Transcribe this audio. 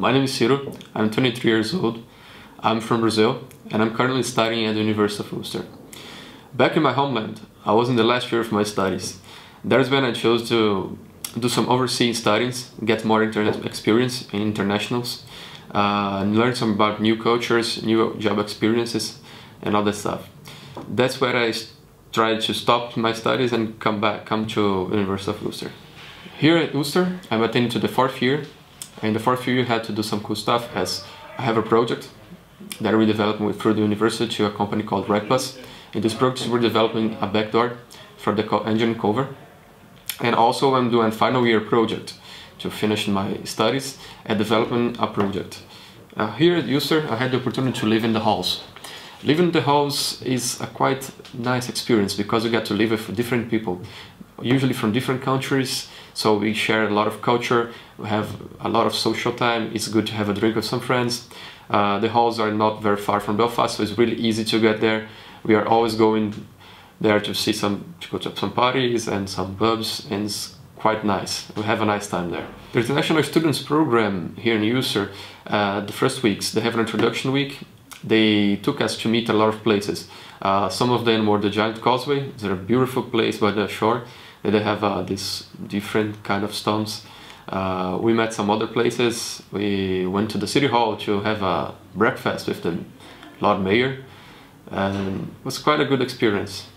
My name is Ciro, I'm 23 years old, I'm from Brazil, and I'm currently studying at the University of Ulster. Back in my homeland, I was in the last year of my studies. That's when I chose to do some overseas studies, get more experience in internationals, and learn some about new cultures, new job experiences, and all that stuff. That's where I tried to stop my studies and come to University of Ulster. Here at Ulster, I'm attending to the fourth year. In the fourth year, I had to do some cool stuff as I have a project that we developed through the university to a company called Wright Bus. In this project, we're developing a backdoor for the engine cover. And also, I'm doing a final year project to finish my studies and developing a project. Here at Ulster, I had the opportunity to live in the halls. Living in the halls is a quite nice experience because we get to live with different people, usually from different countries, so we share a lot of culture, we have a lot of social time, it's good to have a drink with some friends. The halls are not very far from Belfast, so it's really easy to get there. We are always going there to go to some parties and some pubs, and it's quite nice. We have a nice time there. The International Students Program here in Ulster, the first weeks, they have an introduction week. They took us to meet a lot of places. Some of them were the Giant Causeway. They're a beautiful place by the shore. They have these different kind of stones. We met some other places. We went to the City Hall to have a breakfast with the Lord Mayor. And it was quite a good experience.